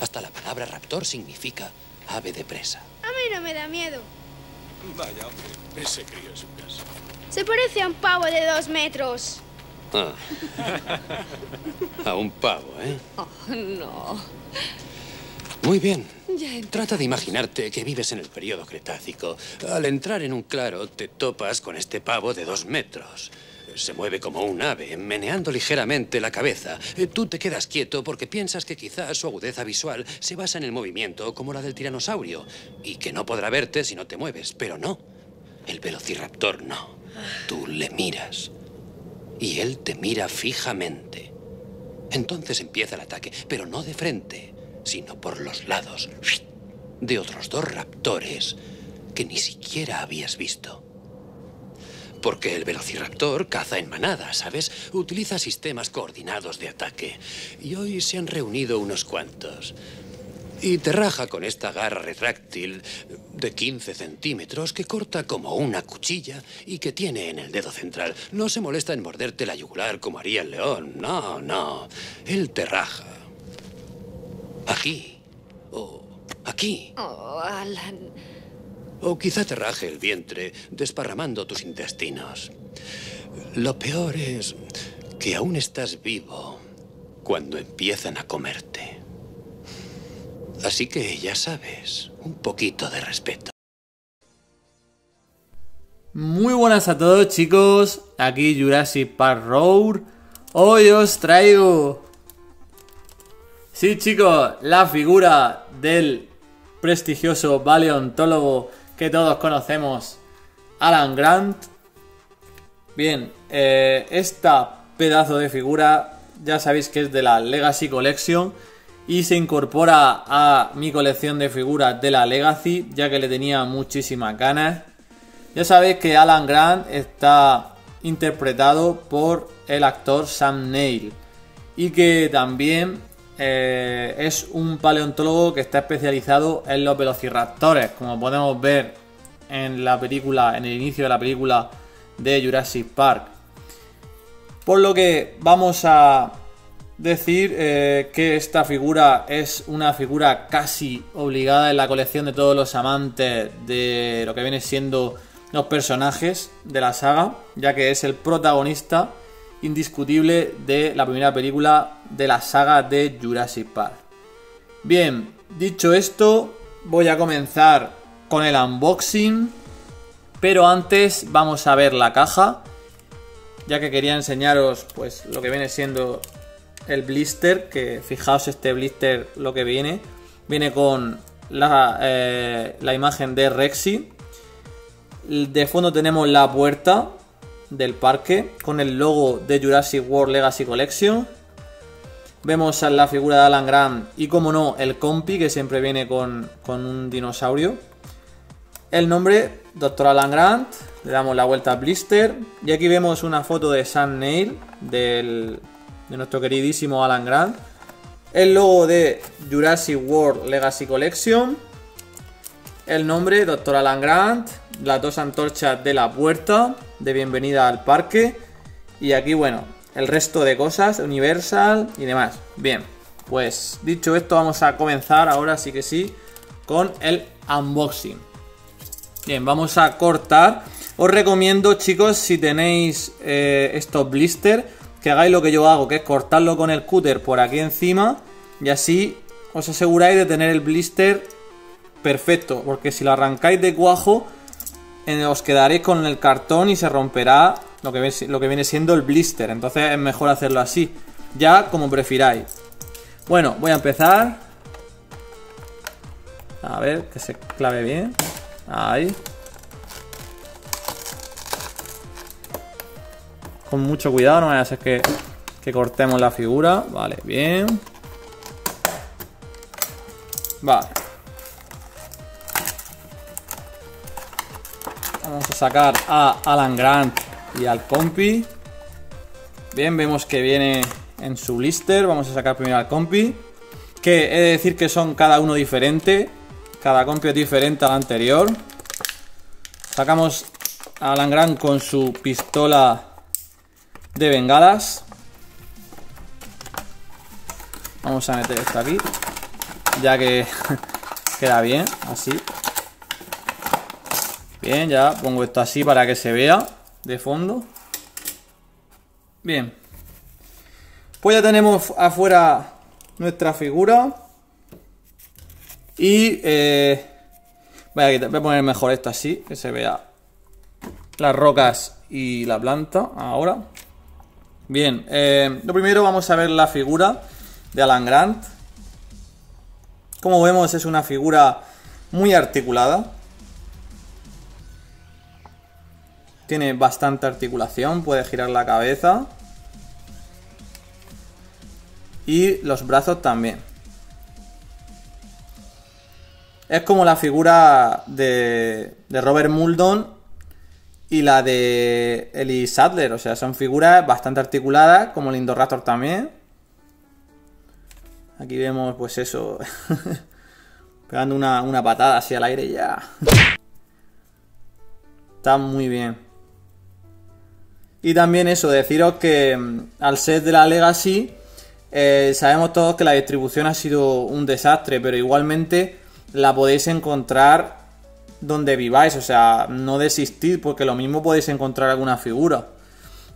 Hasta la palabra raptor significa ave de presa. A mí no me da miedo. Vaya, hombre, ese crío es un caso. Se parece a un pavo de 2 metros. Ah. A un pavo, ¿eh? Oh, no. Muy bien. Trata de imaginarte que vives en el periodo Cretácico. Al entrar en un claro, te topas con este pavo de 2 metros. Se mueve como un ave, meneando ligeramente la cabeza. Tú te quedas quieto porque piensas que quizás su agudeza visual se basa en el movimiento, como la del tiranosaurio, y que no podrá verte si no te mueves. Pero no, el velociraptor no. Tú le miras y él te mira fijamente. Entonces empieza el ataque, pero no de frente, sino por los lados de otros 2 raptores que ni siquiera habías visto. Porque el velociraptor caza en manada, ¿sabes? Utiliza sistemas coordinados de ataque. Y hoy se han reunido unos cuantos. Y te raja con esta garra retráctil de 15 centímetros que corta como una cuchilla y que tiene en el dedo central. No se molesta en morderte la yugular como haría el león. No, no. Él te raja. Aquí. O aquí. Oh, Alan... O quizá te raje el vientre, desparramando tus intestinos. Lo peor es que aún estás vivo cuando empiezan a comerte. Así que ya sabes, un poquito de respeto. Muy buenas a todos, chicos. Aquí Jurassic Parkrour. Hoy os traigo... Sí, chicos, la figura del prestigioso paleontólogo que todos conocemos, Alan Grant. Bien, esta pedazo de figura ya sabéis que es de la Legacy Collection y se incorpora a mi colección de figuras de la Legacy, ya que le tenía muchísimas ganas. Ya sabéis que Alan Grant está interpretado por el actor Sam Neill y que también es un paleontólogo que está especializado en los velociraptores, como podemos ver en la película, en el inicio de la película de Jurassic Park. Por lo que vamos a decir que esta figura es una figura casi obligada en la colección de todos los amantes de lo que viene siendo los personajes de la saga, ya que es el protagonista indiscutible de la primera película de la saga de Jurassic Park. Bien, dicho esto, voy a comenzar con el unboxing, pero antes vamos a ver la caja, ya que quería enseñaros pues lo que viene siendo el blister, que fijaos este blister lo que viene. Viene con la imagen de Rexy. De fondo tenemos la puerta del parque con el logo de Jurassic World Legacy Collection. Vemos a la figura de Alan Grant y, como no, el compi que siempre viene con un dinosaurio. El nombre, Doctor Alan Grant. Le damos la vuelta a blister y aquí vemos una foto de Sam Neill, de nuestro queridísimo Alan Grant. El logo de Jurassic World Legacy Collection. El nombre, Doctor Alan Grant. Las 2 antorchas de la puerta de bienvenida al parque. Y aquí, bueno, el resto de cosas, Universal y demás. Bien, pues dicho esto, vamos a comenzar ahora sí que sí con el unboxing. Bien, vamos a cortar. Os recomiendo, chicos, si tenéis estos blisters, que hagáis lo que yo hago, que es cortarlo con el cúter por aquí encima. Y así os aseguráis de tener el blister perfecto, porque si lo arrancáis de cuajo, os quedaréis con el cartón y se romperá lo que viene siendo el blister. Entonces es mejor hacerlo así, ya como prefiráis. Bueno, voy a empezar. A ver, que se clave bien. Ahí. Con mucho cuidado, no vaya a ser que cortemos la figura. Vale, bien. Vale. Vamos a sacar a Alan Grant y al compi. Bien, vemos que viene en su blister. Vamos a sacar primero al compi, que he de decir que son cada uno diferente. Cada compi es diferente al anterior. Sacamos a Alan Grant con su pistola de bengalas. Vamos a meter esto aquí. ya que queda bien, así. Bien, ya pongo esto así para que se vea de fondo. Bien. Pues ya tenemos afuera nuestra figura. Y voy a poner mejor esto así, que se vea las rocas y la planta ahora. Bien, lo primero vamos a ver la figura de Alan Grant. Como vemos, es una figura muy articulada. Tiene bastante articulación, puede girar la cabeza. Y los brazos también. Es como la figura de Robert Muldoon y la de Ellie Sattler. O sea, son figuras bastante articuladas, como el Indoraptor también. Aquí vemos, pues eso, pegando una patada así al aire y ya. Está muy bien. Y también eso, deciros que al ser de la Legacy, sabemos todos que la distribución ha sido un desastre, pero igualmente la podéis encontrar donde viváis, o sea, no desistid, porque lo mismo podéis encontrar alguna figura.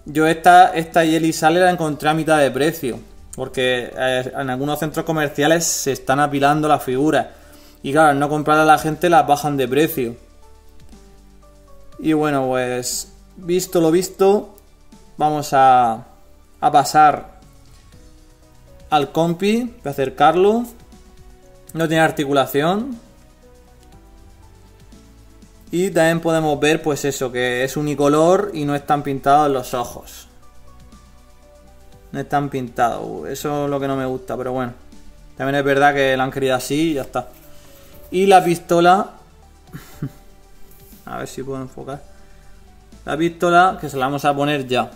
Yo esta y Ellie Sattler la encontré a mitad de precio, porque en algunos centros comerciales se están apilando las figuras. Y claro, al no comprar a la gente las bajan de precio. Y bueno, pues visto lo visto, vamos a pasar al compi. Voy a acercarlo. No tiene articulación. Y también podemos ver, pues eso, que es unicolor y no están pintados los ojos. No están pintados. Eso es lo que no me gusta, pero bueno. También es verdad que la han querido así y ya está. Y la pistola... a ver si puedo enfocar. La pistola, que se la vamos a poner ya.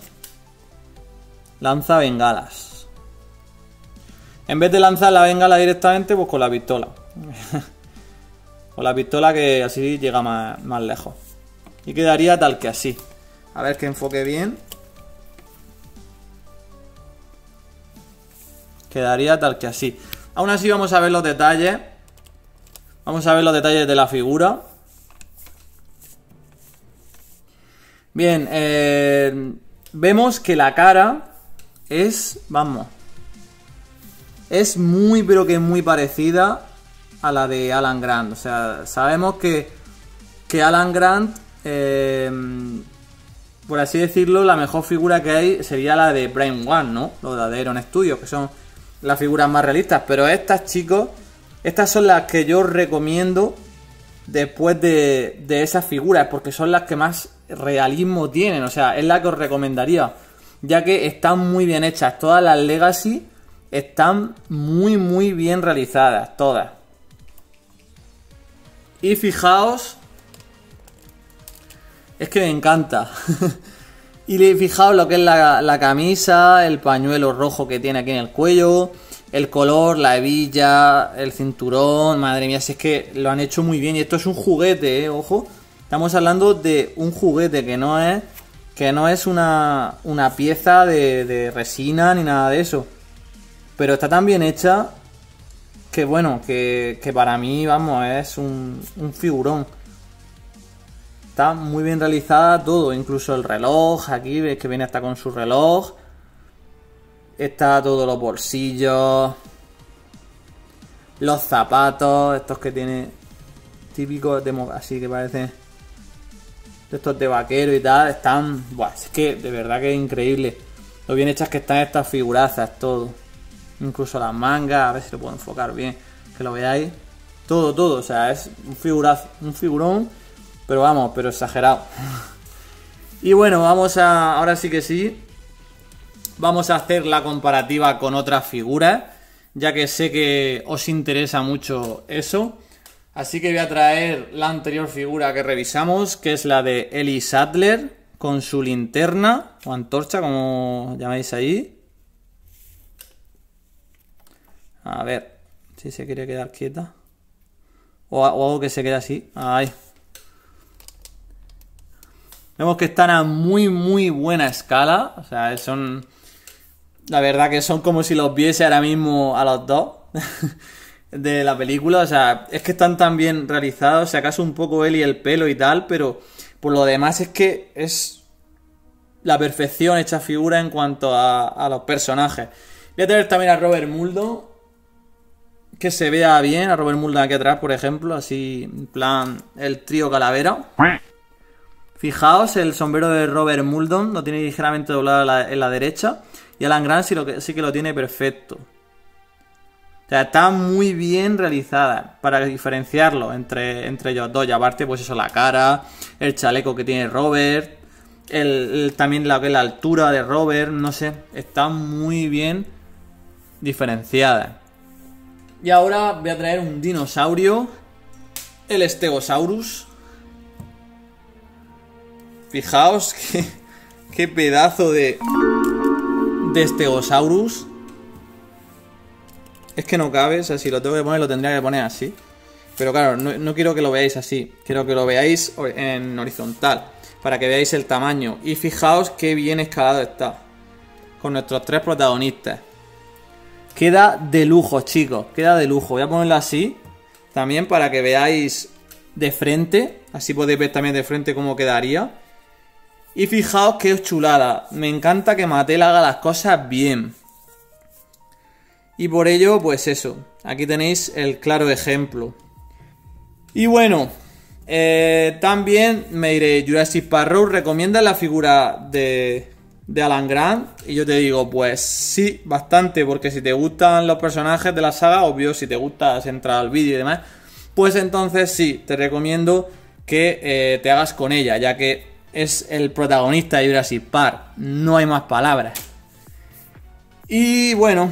Lanza bengalas. En vez de lanzar la bengala directamente, pues con la pistola. Con la pistola, que así llega más lejos. Y quedaría tal que así. A ver que enfoque bien. Quedaría tal que así. Aún así vamos a ver los detalles. Vamos a ver los detalles de la figura. Bien, vemos que la cara es, vamos, es muy pero que muy parecida a la de Alan Grant. O sea, sabemos que Alan Grant, por así decirlo, la mejor figura que hay sería la de Brain One, ¿no? Los de Aaron Studios, que son las figuras más realistas. Pero estas, chicos, estas son las que yo recomiendo después de esas figuras, porque son las que más realismo tienen. O sea, es la que os recomendaría, ya que están muy bien hechas. Todas las Legacy están muy muy bien realizadas, todas. Y fijaos, es que me encanta. Y fijaos lo que es la camisa, el pañuelo rojo que tiene aquí en el cuello, el color, la hebilla, el cinturón. Madre mía, si es que lo han hecho muy bien. Y esto es un juguete, ojo. Estamos hablando de un juguete que no es una pieza de resina ni nada de eso. Pero está tan bien hecha que, bueno, que para mí, vamos, es un figurón. Está muy bien realizada todo, incluso el reloj. Aquí ves que viene hasta con su reloj. Está todos los bolsillos. Los zapatos, estos que tiene típicos de así que parece... estos de vaquero y tal, están... buah, es que de verdad que es increíble lo bien hechas que están estas figurazas, todo. Incluso las mangas, a ver si lo puedo enfocar bien, que lo veáis. Todo, todo, o sea, es un figurón, pero vamos, pero exagerado. Y bueno, vamos a... ahora sí que sí, vamos a hacer la comparativa con otras figuras, ya que sé que os interesa mucho eso. Así que voy a traer la anterior figura que revisamos, que es la de Ellie Sattler, con su linterna, o antorcha, como llamáis ahí. A ver, si se quiere quedar quieta. O algo que se quede así. Ahí. Vemos que están a muy, muy buena escala. O sea, son... la verdad que son como si los viese ahora mismo a los dos. de la película, o sea, es que están tan bien realizados, si acaso un poco Ellie el pelo y tal, pero por lo demás es que es la perfección hecha figura en cuanto a los personajes. Voy a tener también a Robert Muldoon, que se vea bien, a Robert Muldoon aquí atrás, por ejemplo, así, en plan, el trío calavera. Fijaos, el sombrero de Robert Muldoon lo tiene ligeramente doblado en la derecha, y Alan Grant sí que lo tiene perfecto. O sea, está muy bien realizada para diferenciarlo entre ellos dos. Y aparte, pues eso, la cara, el chaleco que tiene Robert, también lo que es la altura de Robert, no sé, está muy bien diferenciada. Y ahora voy a traer un dinosaurio, el Stegosaurus. Fijaos qué pedazo de Stegosaurus. Es que no cabe, o sea, si lo tengo que poner, lo tendría que poner así. Pero claro, no quiero que lo veáis así, quiero que lo veáis en horizontal, para que veáis el tamaño. Y fijaos qué bien escalado está, con nuestros tres protagonistas. Queda de lujo, chicos, queda de lujo. Voy a ponerlo así, también para que veáis de frente, así podéis ver también de frente cómo quedaría. Y fijaos qué chulada, me encanta que Mattel haga las cosas bien. Y por ello, pues eso, aquí tenéis el claro ejemplo. Y bueno, también me diré, Jurassic Parkrour, ¿recomiendas la figura de Alan Grant? Y yo te digo, pues sí, bastante, porque si te gustan los personajes de la saga, obvio, si te gusta entrar al vídeo y demás, pues entonces sí, te recomiendo que te hagas con ella, ya que es el protagonista de Jurassic Park, no hay más palabras. Y bueno,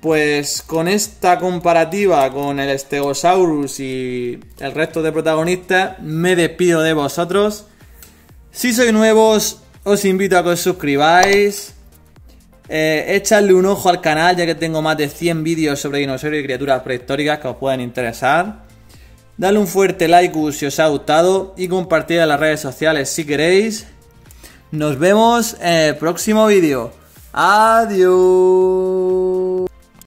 pues con esta comparativa con el Stegosaurus y el resto de protagonistas, me despido de vosotros. Si sois nuevos, os invito a que os suscribáis. Echadle un ojo al canal, ya que tengo más de 100 vídeos sobre dinosaurios y criaturas prehistóricas que os pueden interesar. Dadle un fuerte like si os ha gustado y compartid en las redes sociales si queréis. Nos vemos en el próximo vídeo. Adiós.